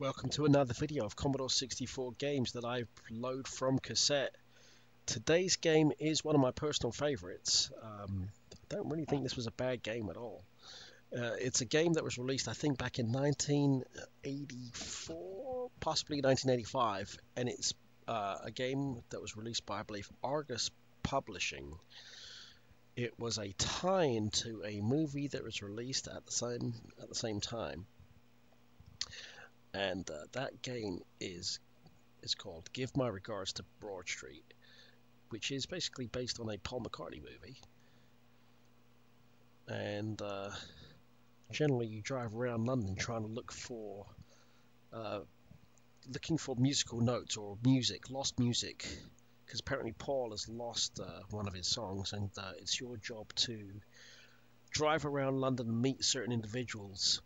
Welcome to another video of Commodore 64 games that I load from cassette. Today's game is one of my personal favorites. I don't really think this was a bad game at all. It's a game that was released I think back in 1984, possibly 1985, and it's a game that was released by I believe Argus Publishing. It was a tie-in to a movie that was released at the same time. And that game is called Give My Regards to Broad Street, which is basically based on a Paul McCartney movie. And generally you drive around London trying to look for musical notes or music, lost music, because apparently Paul has lost one of his songs, and it's your job to drive around London and meet certain individuals.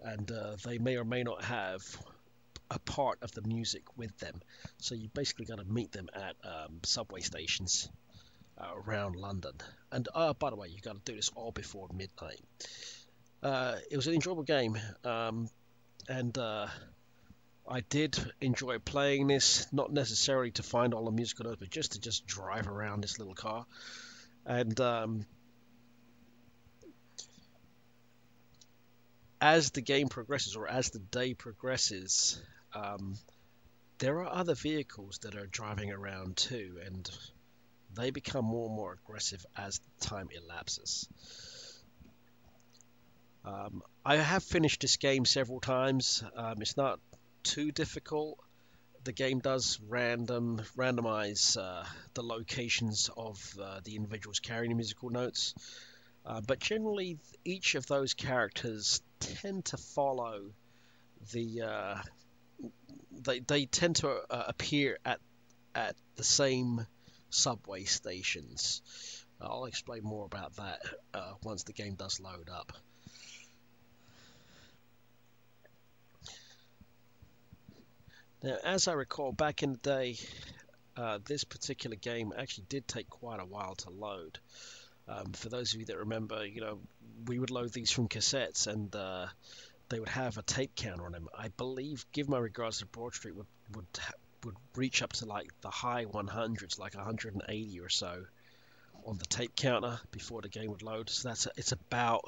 And they may or may not have a part of the music with them. So you basically got to meet them at subway stations around London. And by the way, you got to do this all before midnight. It was an enjoyable game. I did enjoy playing this, not necessarily to find all the musical notes, but just to drive around this little car. And as the game progresses, or as the day progresses, there are other vehicles that are driving around too, and they become more and more aggressive as time elapses. I have finished this game several times. It's not too difficult. The game does randomize the locations of the individuals carrying the musical notes. But generally, each of those characters tend to follow the. They tend to appear at the same subway stations. I'll explain more about that once the game does load up. Now, as I recall, back in the day, this particular game actually did take quite a while to load. For those of you that remember, you know, we would load these from cassettes, and they would have a tape counter on them. I believe Give My Regards to Broad Street would reach up to like the high 100s, like 180 or so on the tape counter before the game would load. So it's about,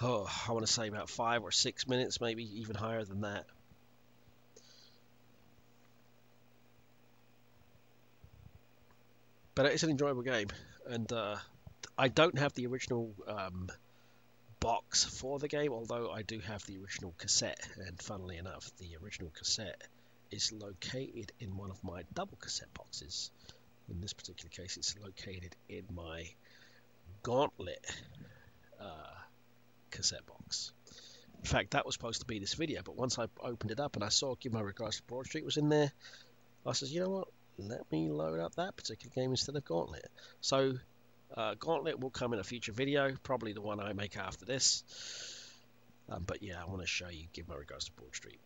oh, I want to say about 5 or 6 minutes, maybe even higher than that. But it's an enjoyable game, and I don't have the original box for the game, although I do have the original cassette, and funnily enough, the original cassette is located in one of my double cassette boxes. In this particular case, it's located in my Gauntlet cassette box. In fact, that was supposed to be this video, but once I opened it up and I saw Give My Regards to Broad Street was in there, I said, you know what, let me load up that particular game instead of Gauntlet. So Gauntlet will come in a future video, probably the one I make after this. But yeah, I want to show you Give My Regards to Broad Street.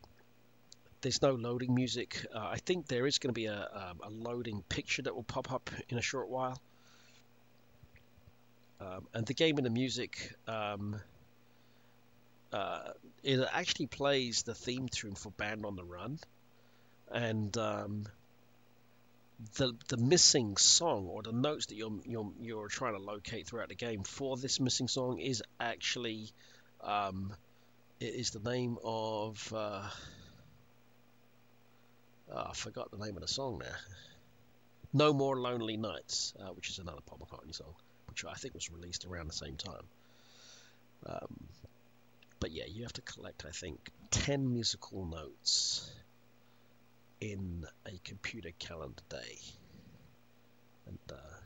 There's no loading music. I think there is going to be a loading picture that will pop up in a short while. And the game and the music, it actually plays the theme tune for Band on the Run. And the missing song, or the notes that you're trying to locate throughout the game for this missing song, is actually it is the name of oh, I forgot the name of the song there. No More Lonely Nights, which is another Paul McCartney song, which I think was released around the same time. But yeah, you have to collect I think 10 musical notes in a computer calendar day, and of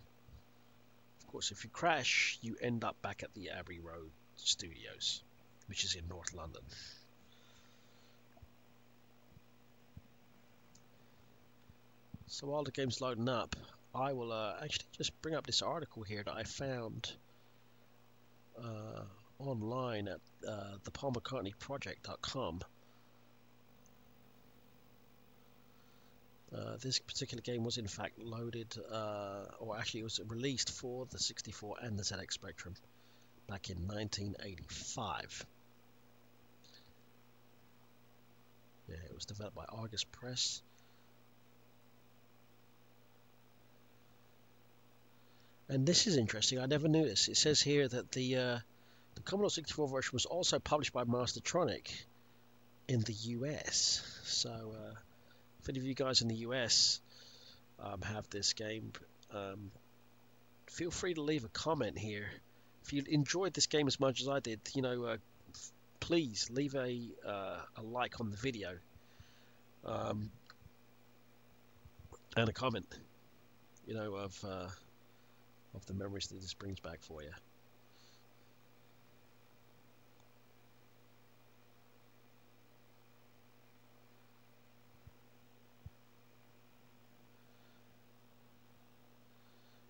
course if you crash you end up back at the Abbey Road studios, which is in North London. So while the game's loading up, I will actually just bring up this article here that I found online at the paulmccartneyproject.com. This particular game was in fact loaded, or actually it was released for the 64 and the ZX Spectrum back in 1985. was developed by Argus Press. And this is interesting, I never knew this. It says here that the Commodore 64 version was also published by Mastertronic in the US. So if any of you guys in the US have this game, feel free to leave a comment here. If you enjoyed this game as much as I did, you know, please leave a like on the video and a comment, you know, of the memories that this brings back for you.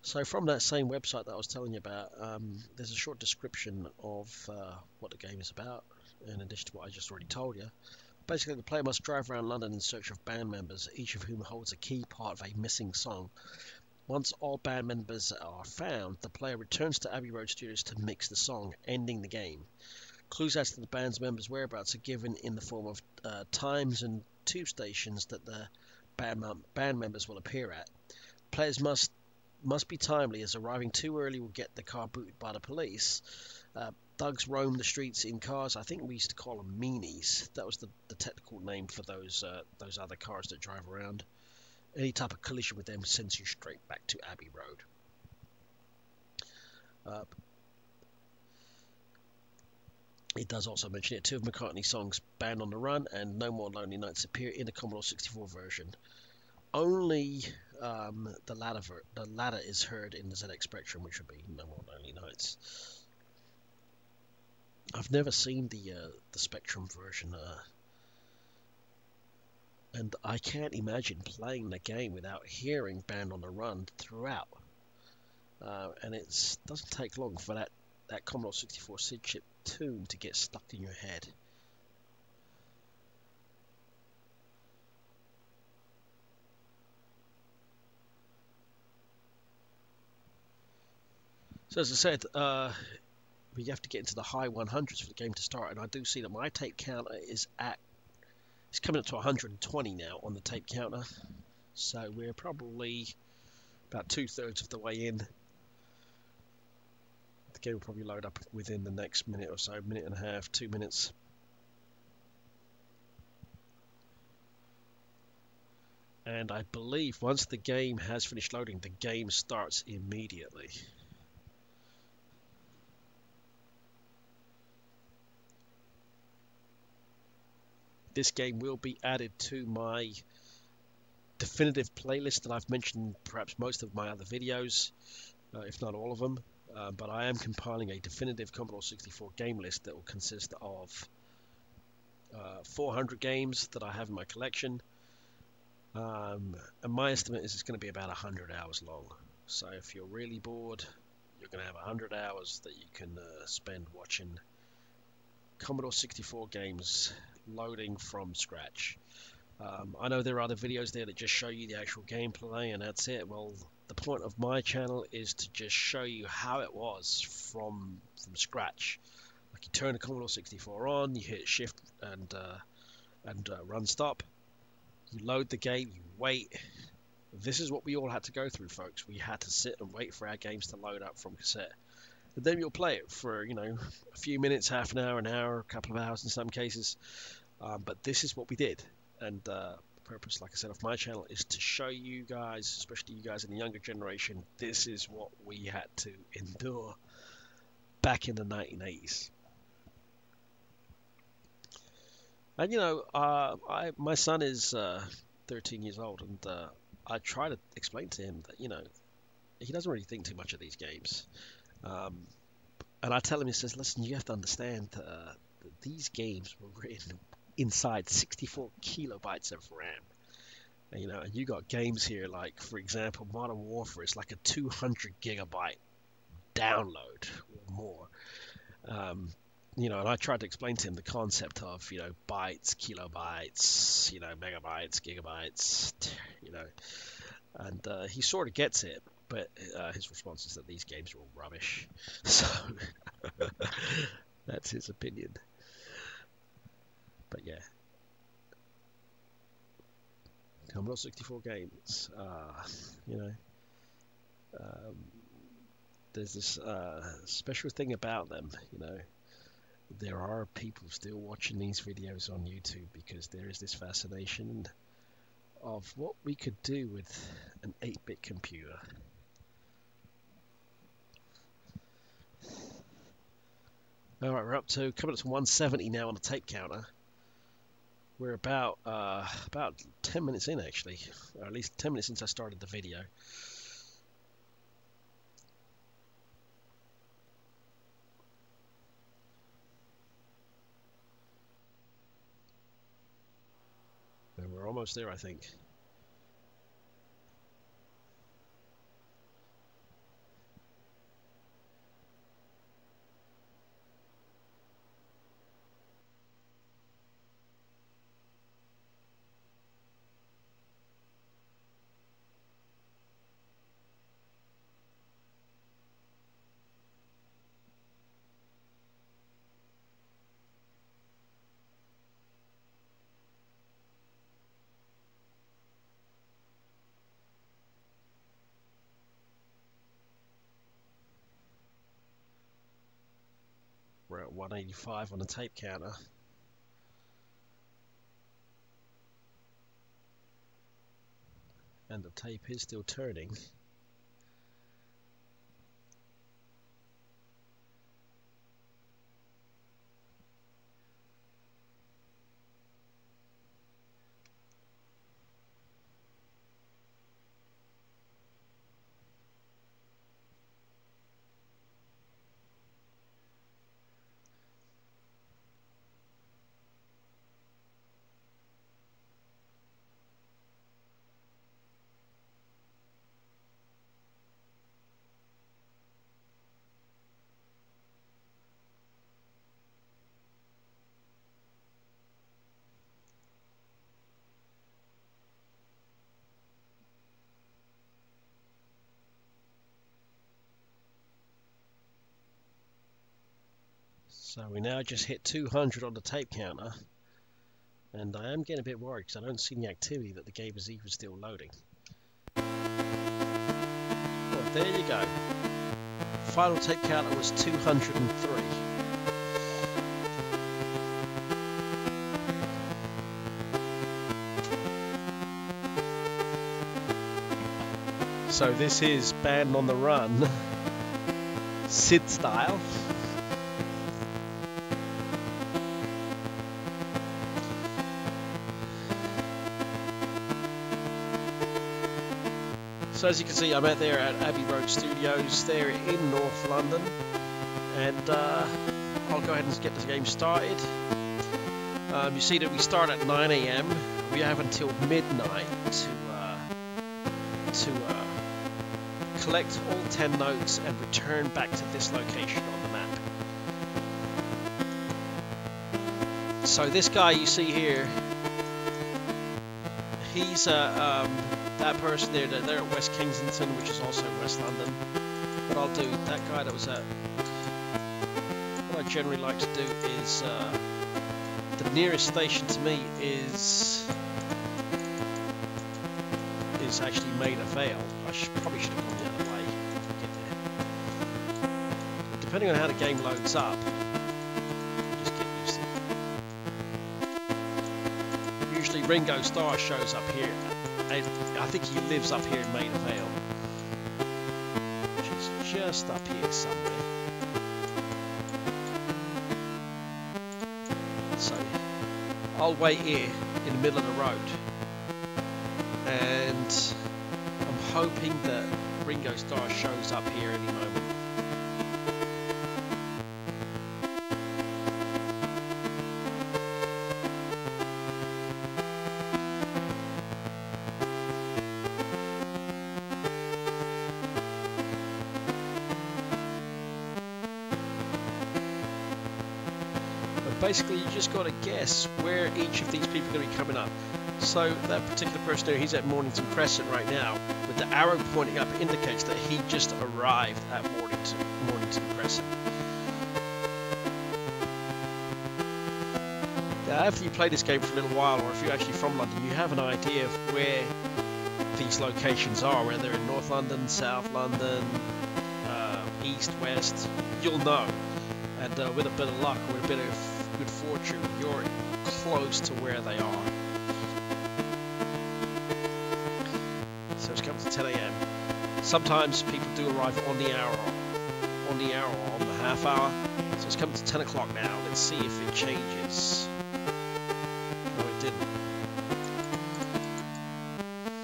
So from that same website that I was telling you about, there's a short description of what the game is about, in addition to what I just already told you. Basically, the player must drive around London in search of band members, each of whom holds a key part of a missing song. Once all band members are found, the player returns to Abbey Road Studios to mix the song, ending the game. Clues as to the band's members' whereabouts are given in the form of times and tube stations that the band members will appear at. Players must be timely, as arriving too early will get the car booted by the police. Thugs roam the streets in cars. I think we used to call them meanies. That was the technical name for those other cars that drive around. Any type of collision with them sends you straight back to Abbey Road. It does also mention here, two of McCartney's songs, Band on the Run and No More Lonely Nights, appear in the Commodore 64 version. Only the latter is heard in the ZX Spectrum, which would be No More Lonely Nights. I've never seen the Spectrum version, and I can't imagine playing the game without hearing Band on the Run throughout. And it doesn't take long for that Commodore 64 SID chip tune to get stuck in your head. So as I said, we have to get into the high 100s for the game to start, and I do see that my tape counter is at... It's coming up to 120 now on the tape counter, so we're probably about 2/3 of the way in. The game will probably load up within the next minute or so, minute and a half, 2 minutes. And I believe once the game has finished loading, the game starts immediately. This game will be added to my definitive playlist that I've mentioned perhaps most of my other videos, if not all of them, but I am compiling a definitive Commodore 64 game list that will consist of 400 games that I have in my collection, and my estimate is it's going to be about 100 hours long. So if you're really bored, you're going to have 100 hours that you can spend watching Commodore 64 games loading from scratch. I know there are other videos there that just show you the actual gameplay and that's it. Well, the point of my channel is to just show you how it was from scratch. Like, you turn the Commodore 64 on, you hit shift and run stop, you load the game, you wait. This is what we all had to go through, folks. We had to sit and wait for our games to load up from cassette. But then you'll play it for, you know, a few minutes, half an hour, a couple of hours in some cases. But this is what we did. And the purpose, like I said, of my channel is to show you guys, especially you guys in the younger generation, this is what we had to endure back in the 1980s. And, you know, my son is 13 years old, and I try to explain to him that, you know, he doesn't really think too much of these games. And I tell him, he says, listen, you have to understand that these games were written inside 64 kilobytes of RAM. And, you know, and you got games here like, for example, Modern Warfare is like a 200 gigabyte download or more. You know, and I tried to explain to him the concept of, you know, bytes, kilobytes, you know, megabytes, gigabytes, you know, and he sort of gets it. But his response is that these games are all rubbish. So that's his opinion. But yeah, Commodore 64 games. There's this special thing about them, you know. There are people still watching these videos on YouTube because there is this fascination of what we could do with an 8-bit computer. All right, we're up to coming up to 170 now on the tape counter. We're about 10 minutes in, actually, or at least 10 minutes since I started the video. And we're almost there, I think. We're at 185 on the tape counter. And the tape is still turning. So we now just hit 200 on the tape counter, and I am getting a bit worried because I don't see any activity that the game is even still loading. Well, there you go. Final tape counter was 203. So this is Band on the Run, SID style. So as you can see, I'm out there at Abbey Road Studios there in North London, and I'll go ahead and get this game started. You see that we start at 9 AM, we have until midnight to collect all 10 notes and return back to this location on the map. So this guy you see here, he's that person there, they're at West Kensington, which is also West London. What I'll do, that guy that was at, what I generally like to do is, the nearest station to me is actually Maida Vale. Probably should have gone the other way to get there. But depending on how the game loads up, just get used to it. Usually Ringo Starr shows up here. I think he lives up here in Maida Vale, which is just up here somewhere. So I'll wait here in the middle of the road, and I'm hoping that Ringo Starr shows up here any moment. Basically, you just got to guess where each of these people are going to be coming up. So that particular person there, he's at Mornington Crescent right now. With the arrow pointing up, indicates that he just arrived at Mornington Crescent. if you play this game for a little while, or if you're actually from London, you have an idea of where these locations are, whether they're in North London, South London, East, West, you'll know. And with a bit of luck, with a bit of good fortune, you're close to where they are. So it's coming to 10 a.m. Sometimes people do arrive on the hour, on the half hour. So it's coming to 10 o'clock now. Let's see if it changes. No, it didn't.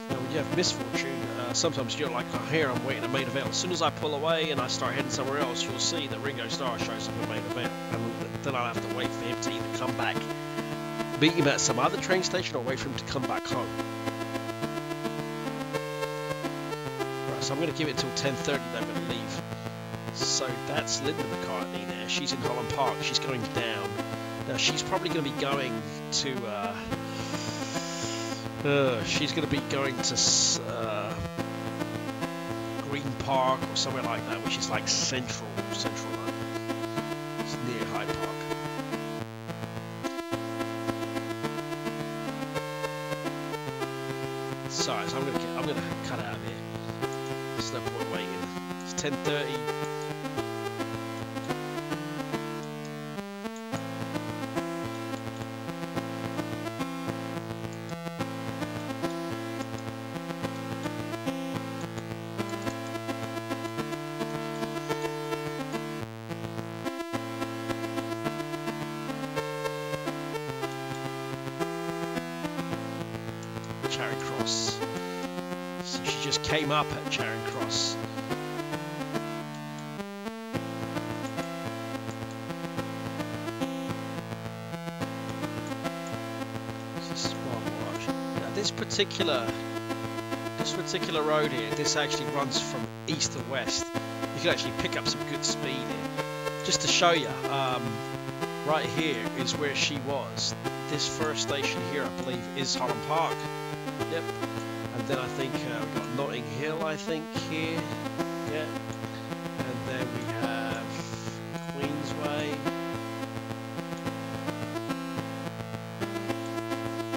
Now, when you have misfortune, sometimes you're like, oh, here I'm waiting at Main Event. As soon as I pull away and I start heading somewhere else, you'll see that Ringo Starr shows up at Main Event. And then I'll have to wait for him to either come back, meet him at some other train station, or wait for him to come back home. Right, so I'm going to give it till 10:30, then I'm going to leave. So that's Linda McCartney now. She's in Holland Park. She's going down. Now she's probably going to be going to. She's going to be going to Green Park or somewhere like that, which is like central London. It's near Hyde Park. Sorry, so I'm going to cut out of here. There's no point waiting. It's 10:30. Came up at Charing Cross. Now this particular road here, this actually runs from east to west. You can actually pick up some good speed here. Just to show you, right here is where she was. This first station here, I believe, is Holland Park. Yep. And then I think we've got Notting Hill, I think, here. Yeah. And then we have Queensway.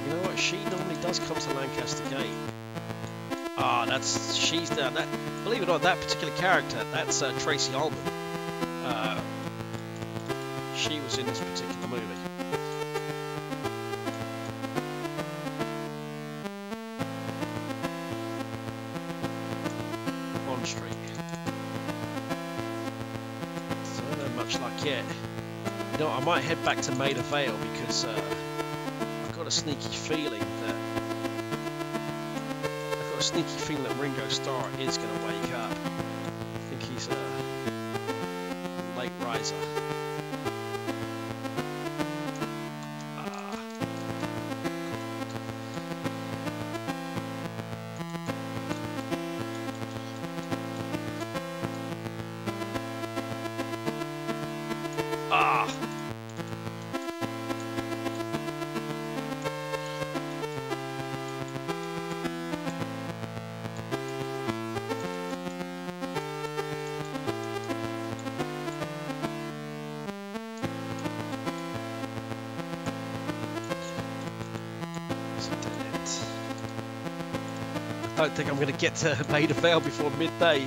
You know what? She normally does come to Lancaster Gate. Ah, that's. She's down. That, believe it or not, that particular character, that's Tracy Ullman. She was in this particular movie. I might head back to Maida Vale because I've got a sneaky feeling that Ringo Starr is going to wake up. I think he's a late riser. I don't think I'm going to get to Maida Vale before midday.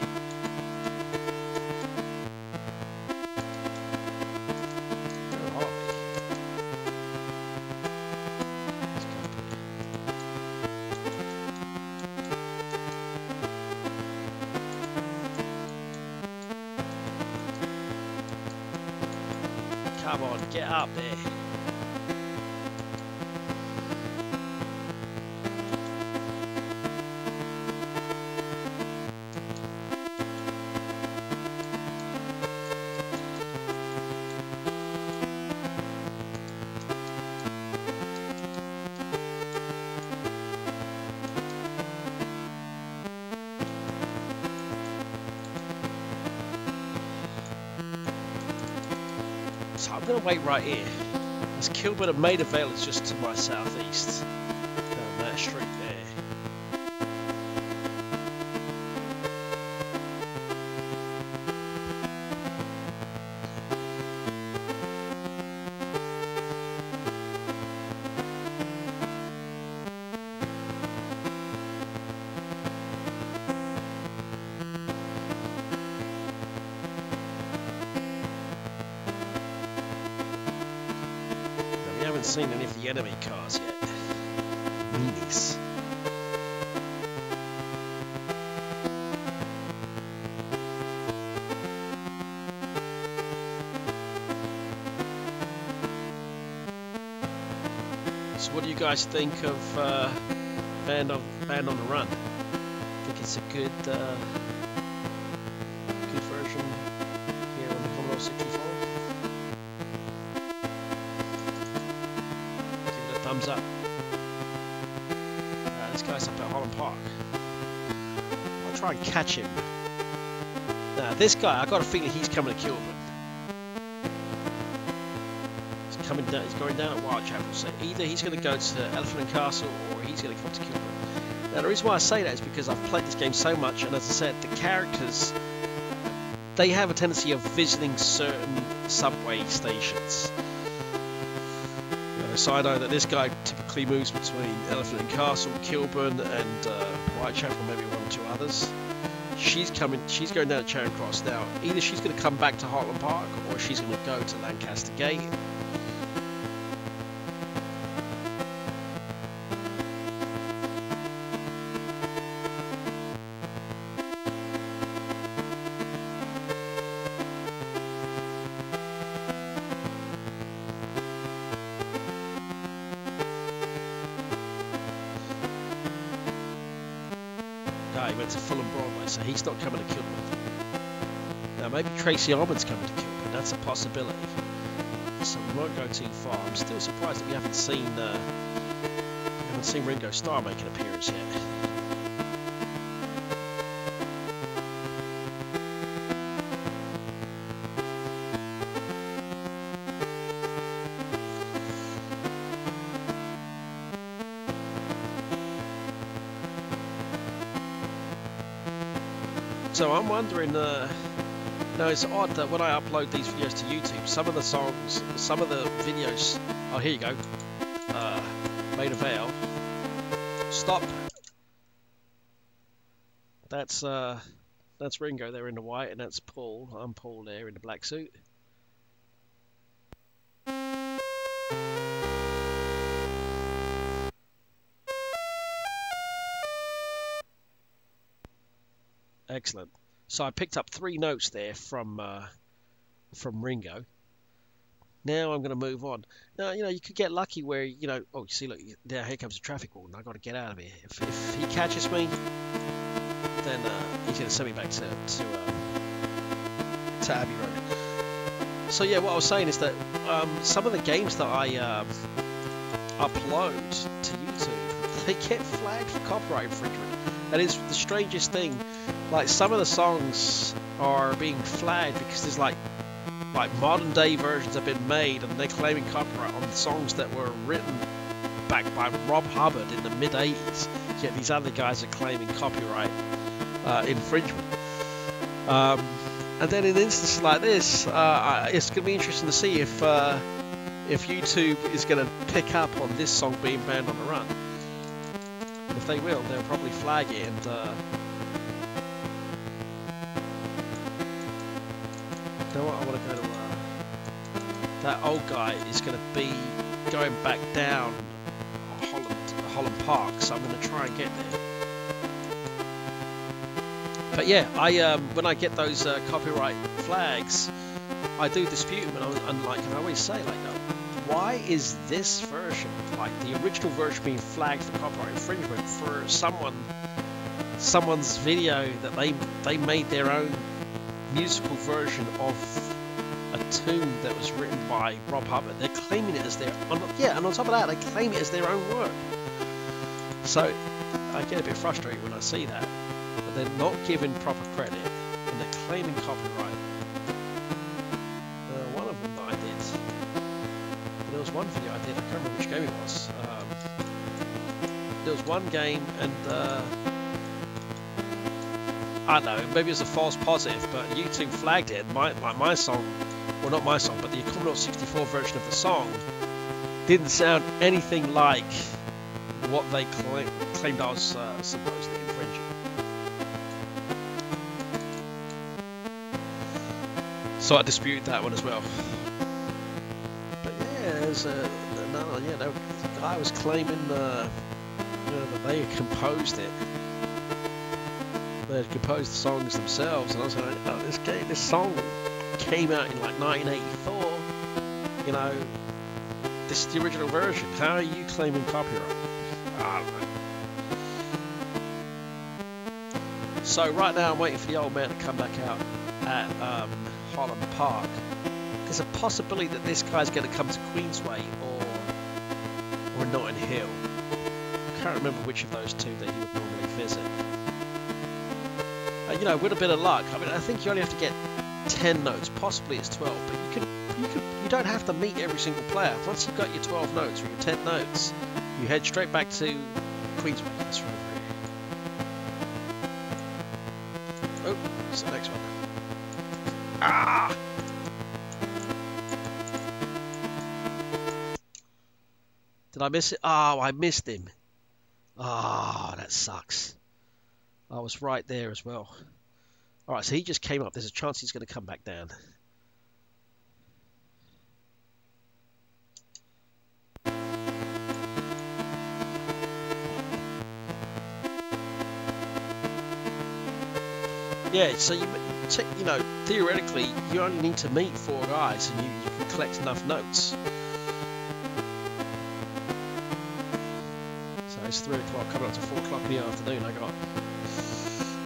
Come on, get up there. Wait right here. That's Kilburn, and Maida Vale is just to my southeast, down that street there. haven't seen any of the enemy cars yet. Meanies. So what do you guys think of Band on the Run? I think it's a good good version here on the Commodore 64. Give it a thumbs up. This guy's up at Holland Park. I'll try and catch him. Now this guy, I got a feeling he's coming to Kilburn. Down, he's going down at Wild Chapel, so either he's going to go to Elephant and Castle or he's going to come to Kilburn. Now the reason why I say that is because I've played this game so much, and as I said, the characters, they have a tendency of visiting certain subway stations. So I know that this guy typically moves between Elephant and Castle, Kilburn and Whitechapel, maybe one or two others. She's going down to Charing Cross now. Either she's going to come back to Hartland Park or she's going to go to Lancaster Gate. So he's not coming to Kilburn. Now maybe Tracy Ullman's coming to Kilburn, that's a possibility. So we won't go too far. I'm still surprised that we haven't seen Ringo Starr make an appearance yet. So I'm wondering, you know, it's odd that when I upload these videos to YouTube, some of the songs, some of the videos, oh here you go, Maid of Vale, stop, that's Ringo there in the white, and that's Paul, I'm Paul there in the black suit. Excellent. So I picked up 3 notes there from Ringo. Now I'm going to move on. Now, you know, you could get lucky where, you know, oh, you see, look, now here comes a traffic warden. I've got to get out of here. If he catches me, then he's going to send me back to Abbey Road. So, yeah, what I was saying is that some of the games that I upload to YouTube, they get flagged for copyright infringement. That is the strangest thing. Like, some of the songs are being flagged because there's like modern day versions have been made and they're claiming copyright on songs that were written back by Rob Hubbard in the mid 80s, yet these other guys are claiming copyright infringement. And then in instances like this, it's going to be interesting to see if YouTube is going to pick up on this song being banned on the run. If they will, they'll probably flag it and you know what, I want to go to that old guy is going to be going back down Holland Park, so I'm going to try and get there. But yeah, I when I get those copyright flags, I do dispute them, and like I always say, like, no, why is this version, like the original version, being flagged for copyright infringement for someone's video that they made their own musical version of a tune that was written by Rob Hubbard? They're claiming it as their, yeah, and on top of that, they claim it as their own work. So I get a bit frustrated when I see that, but they're not giving proper credit and they're claiming copyright. There was one video I did, I can't remember which game it was. There was one game, and I don't know, maybe it was a false positive, but YouTube flagged it. My song, well, not my song, but the Commodore 64 version of the song didn't sound anything like what they claimed I was supposedly infringing. So I disputed that one as well. There's no, you know, the guy was claiming you know, that they had composed it. They had composed the songs themselves, and I was like, oh, this song came out in like 1984. You know, this is the original version. How are you claiming copyright? I don't know. So right now I'm waiting for the old man to come back out at Holland Park. There's a possibility that this guy's going to come to Queensway or Notting Hill. I can't remember which of those two that he would normally visit. You know, with a bit of luck, I mean, I think you only have to get 10 notes. Possibly it's 12, but you don't have to meet every single player. Once you've got your 12 notes or your 10 notes, you head straight back to Queensway. That's right. Oh, it's the next one. Ah! Did I miss it? Oh, I missed him. Oh, that sucks. I was right there as well. Alright, so he just came up. There's a chance he's going to come back down. Yeah, so you know, theoretically, you only need to meet 4 guys and you can collect enough notes. So it's 3 o'clock, coming up to 4 o'clock in the afternoon. I've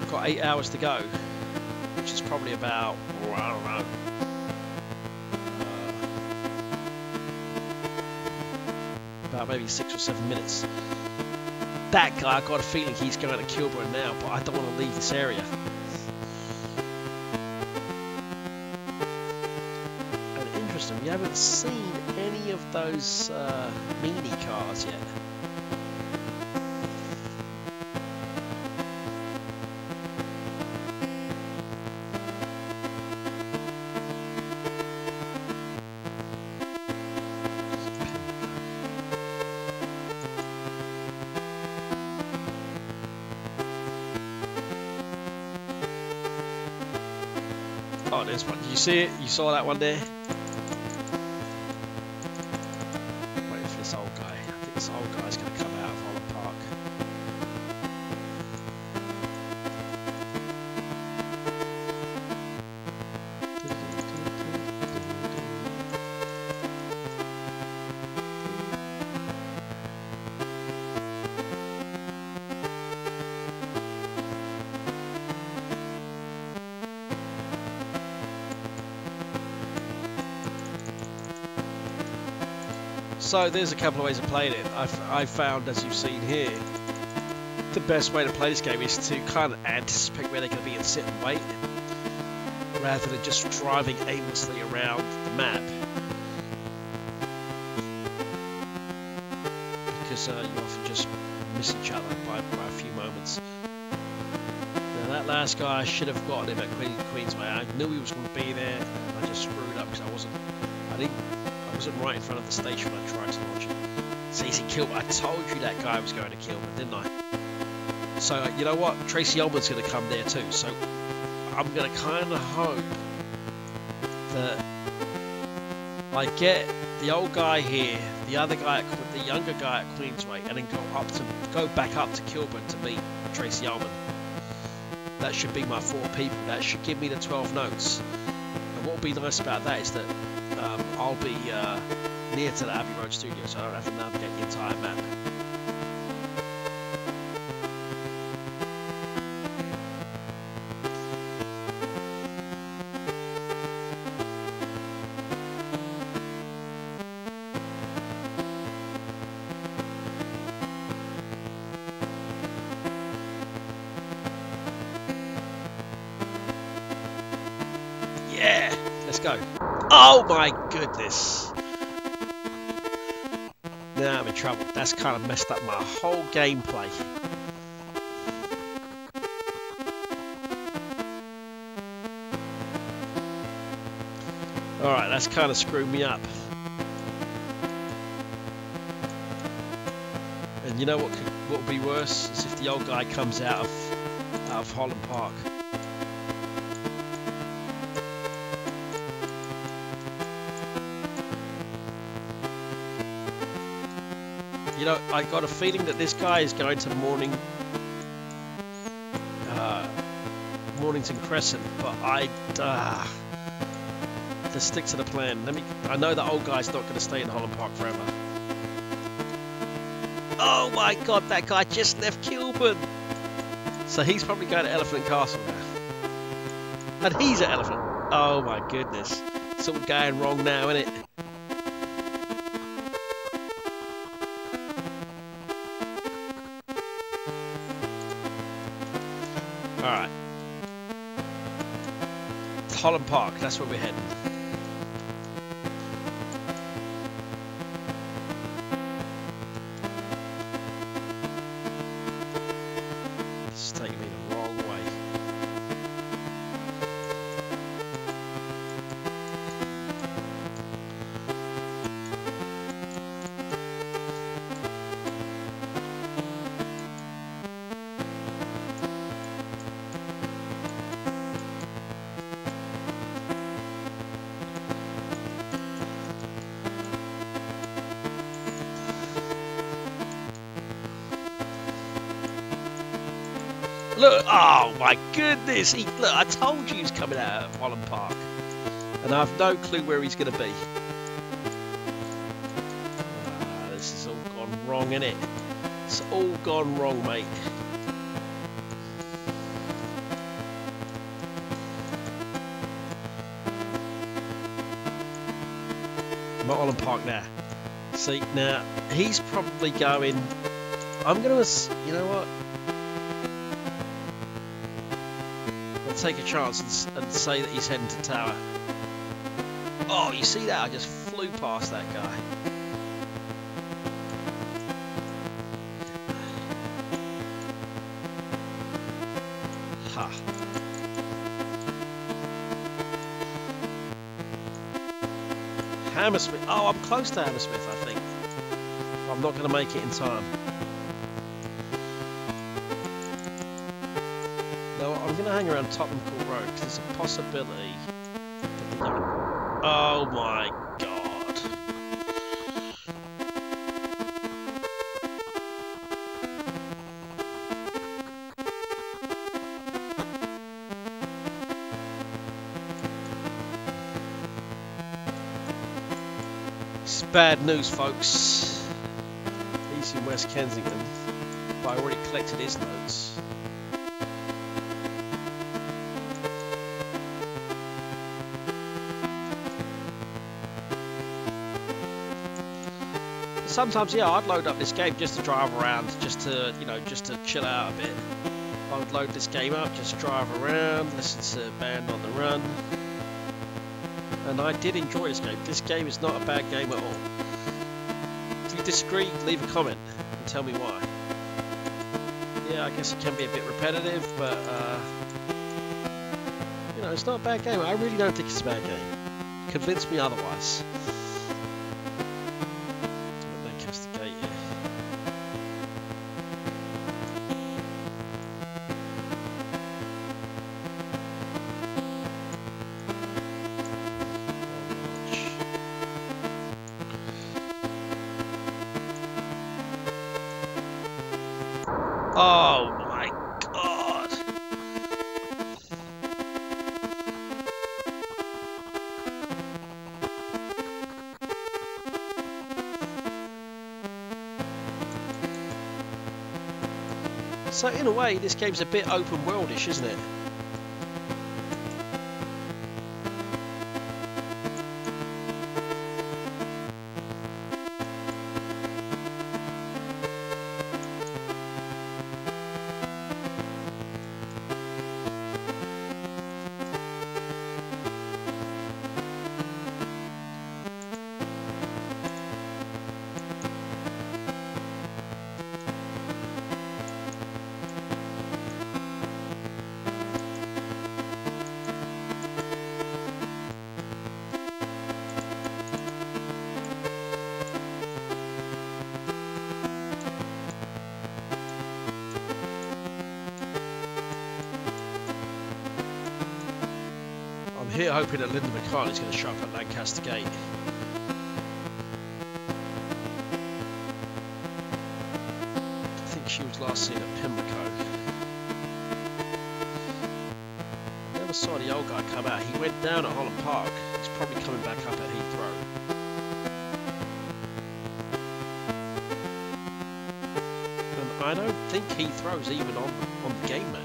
got 8 hours to go, which is probably about, oh, I don't know. About maybe 6 or 7 minutes. That guy, I've got a feeling he's going to Kilburn now, but I don't want to leave this area. We haven't seen any of those mini cars yet. Oh, there's one. Did you see it? You saw that one there? So there's a couple of ways of playing it. I've found, as you've seen here, the best way to play this game is to kind of anticipate where they're going to be and sit and wait, rather than just driving aimlessly around the map, because you often just miss each other by a few moments. Now that last guy, I should have gotten him at Queensway. I knew he was going to be there, and I just screwed up because I wasn't right in front of the station when I tried to launch it. See, he's in Kilburn. I told you that guy was going to Kilburn, didn't I? So, you know what? Tracy Ullman's going to come there too, so I'm going to kind of hope that I get the old guy here, the younger guy at Queensway, and then go back up to Kilburn to meet Tracy Ullman. That should be my 4 people. That should give me the 12 notes. And what will be nice about that is that I'll be near to the Abbey Road studio, so I don't have to navigate the entire map. Yeah! Let's go. Oh my goodness. Now I'm in trouble. That's kind of messed up my whole gameplay. Alright, that's kind of screwed me up. And you know what would be worse? Is if the old guy comes out of Holland Park. You know, I got a feeling that this guy is going to Mornington Crescent, but I just stick to the plan. I know the old guy's not going to stay in Holland Park forever. Oh my god, that guy just left Kilburn! So he's probably going to Elephant Castle now. And he's an elephant! Oh my goodness. It's all going wrong now, isn't it? Alright. Holland Park, that's where we're heading. Oh my goodness, look, I told you he's coming out of Holland Park. And I have no clue where he's going to be. This has all gone wrong, innit? It's all gone wrong, mate. I'm at Holland Park now. See, now, he's probably going... I'm going to... You know what? Take a chance and say that he's heading to Tower. Oh, you see that? I just flew past that guy. Ha. Hammersmith. Oh, I'm close to Hammersmith, I think. I'm not going to make it in time. I'm going to hang around Tottenham Court Road because there's a possibility. Oh my god. It's bad news, folks. He's in West Kensington, but I already collected his notes. Sometimes, yeah, I'd load up this game just to drive around, just to, you know, just to chill out a bit. I would load this game up, just drive around, listen to Band on the Run. And I did enjoy this game. This game is not a bad game at all. If you disagree, leave a comment and tell me why. Yeah, I guess it can be a bit repetitive, but, you know, it's not a bad game. I really don't think it's a bad game. Convince me otherwise. So in a way, this game's a bit open-worldish, isn't it? Hoping that Linda McCartney is going to show up at Lancaster Gate. think she was last seen at Pimlico. I never saw the old guy come out. He went down at Holland Park. He's probably coming back up at Heathrow. And I don't think Heathrow's even on the game map.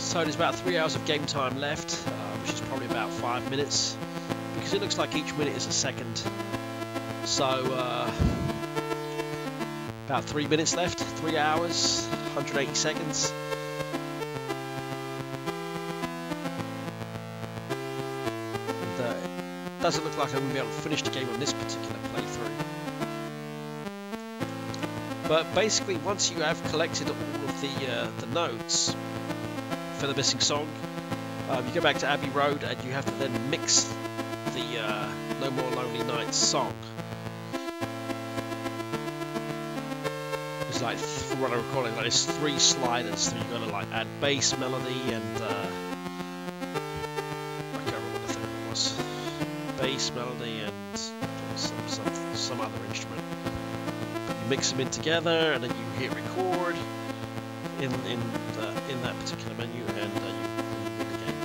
So there's about 3 hours of game time left, which is probably about 5 minutes, because it looks like each minute is a second. So about 3 minutes left, 3 hours, 180 seconds. And, it doesn't look like I'm going to be able to finish the game on this particular playthrough. But basically, once you have collected all of the notes for the missing song, you go back to Abbey Road and you have to then mix the No More Lonely Nights song. It's like, from what I recall, like there's 3 sliders, so you've got to like add bass, melody, and I can't remember what the thing was. Bass, melody, and some other instrument. But you mix them in together and then you hit record in that particular menu, and you win the game.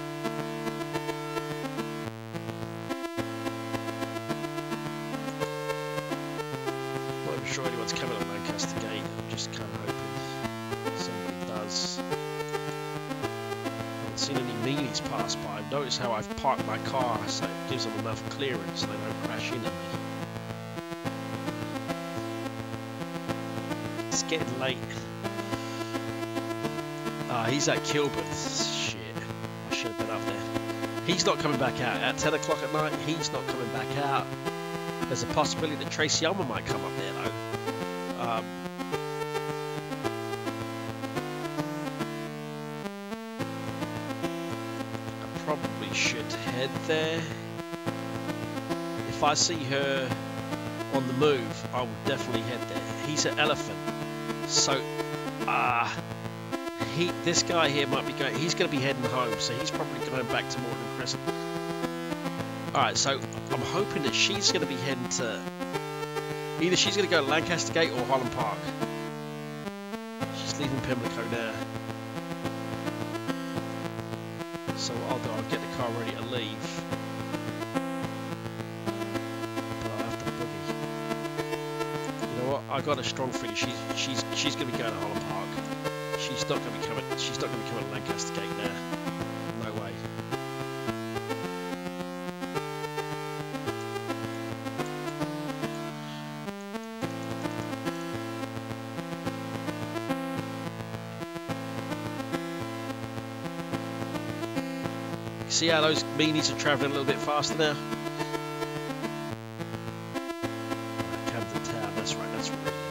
Not even sure anyone's coming up Lancaster Gate. I'm just kind of hoping somebody does. I haven't seen any meanies pass by. I've noticed how I've parked my car, so it gives them enough clearance so they don't crash into me. It's getting late. He's at Kilburn. Shit, I should have been up there. He's not coming back out. At 10 o'clock at night, he's not coming back out. There's a possibility that Tracy Ullman might come up there, though. I probably should head there. If I see her on the move, I will definitely head there. He's an elephant. So, this guy here might be going, he's going to be heading home, so he's probably going back to Morton Crescent. Alright, so I'm hoping that she's going to be heading to, either she's going to go to Lancaster Gate or Holland Park. She's leaving Pimlico now. So what I'll do, I'll get the car ready to leave. But I'll have to boogie. You know what, I got a strong feeling she's going to be going to Holland Park. She's not going to be coming. She's not going to be coming to Lancaster Gate now. No way. See how those meanies are travelling a little bit faster now. Camden Town. That's right. That's where it lives.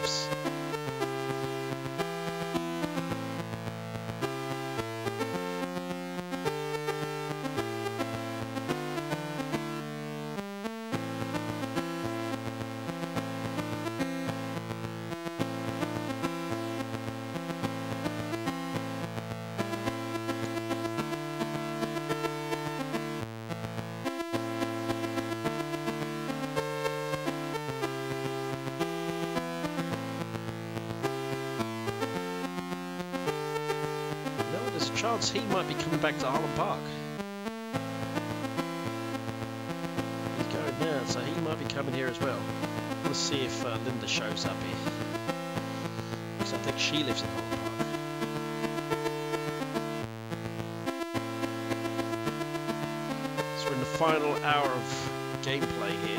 He might be coming back to Holland Park. He's going now, so he might be coming here as well. Let's see if Linda shows up here, because I think she lives in Holland Park. So we're in the final hour of gameplay here.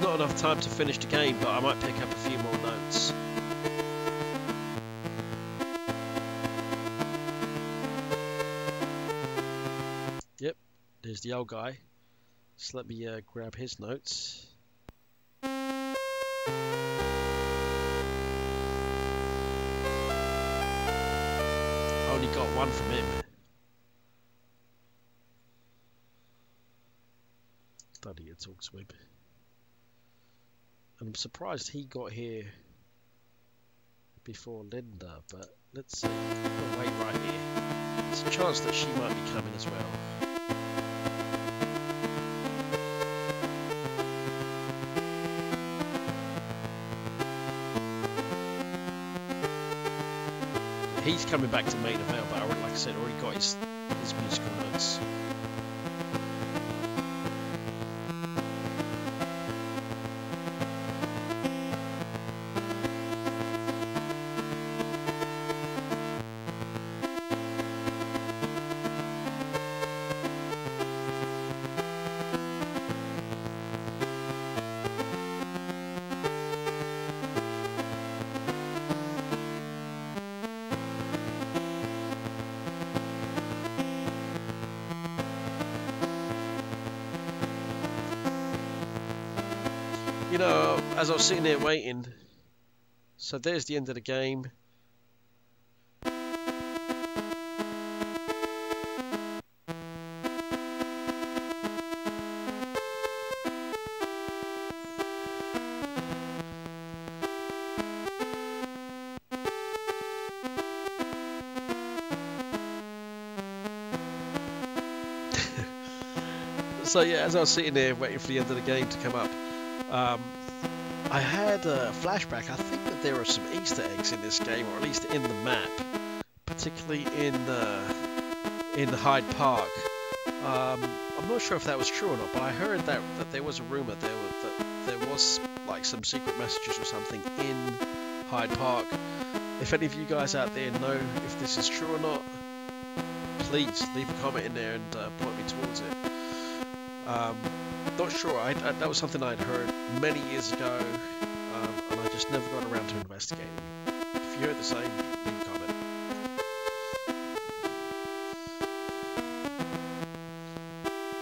Not enough time to finish the game, but I might pick up a few more notes. There's the old guy. So let me grab his notes. I only got one from him. Bloody Talksweb. I'm surprised he got here before Linda, but let's see. I'll wait right here. There's a chance that she might be coming as well. He's coming back to Maiden Vale, but like I said, already got his musical notes. You know, as I was sitting there waiting, so there's the end of the game. So yeah, as I was sitting there waiting for the end of the game to come up, I had a flashback. I think that there are some Easter eggs in this game, or at least in the map, particularly in Hyde Park. I'm not sure if that was true or not, but I heard that there was a rumor that there was like some secret messages or something in Hyde Park. If any of you guys out there know if this is true or not, please leave a comment in there and point me towards it. Not sure. That was something I'd heard many years ago, and I just never got around to investigating. If you heard the same, leave a comment.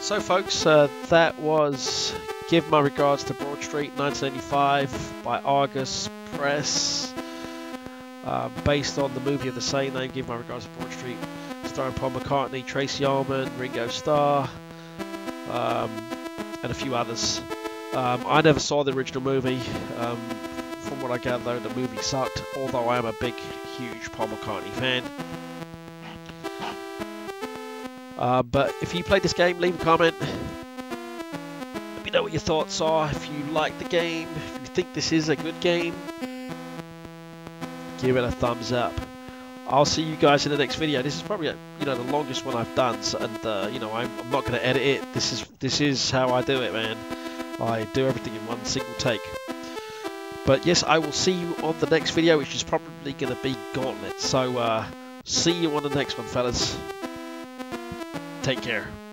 So folks, that was Give My Regards to Broad Street 1985 by Argus Press, based on the movie of the same name, Give My Regards to Broad Street, starring Paul McCartney, Tracy Ullman, Ringo Starr, and a few others. I never saw the original movie. From what I gather, though, the movie sucked, although I am a big, huge Paul McCartney fan. But if you played this game, leave a comment. Let me know what your thoughts are. If you like the game, if you think this is a good game, give it a thumbs up. I'll see you guys in the next video. This is probably the longest one I've done, and I'm not going to edit it. This is how I do it, man. I do everything in one single take. But yes, I will see you on the next video, which is probably going to be Gauntlet. So see you on the next one, fellas. Take care.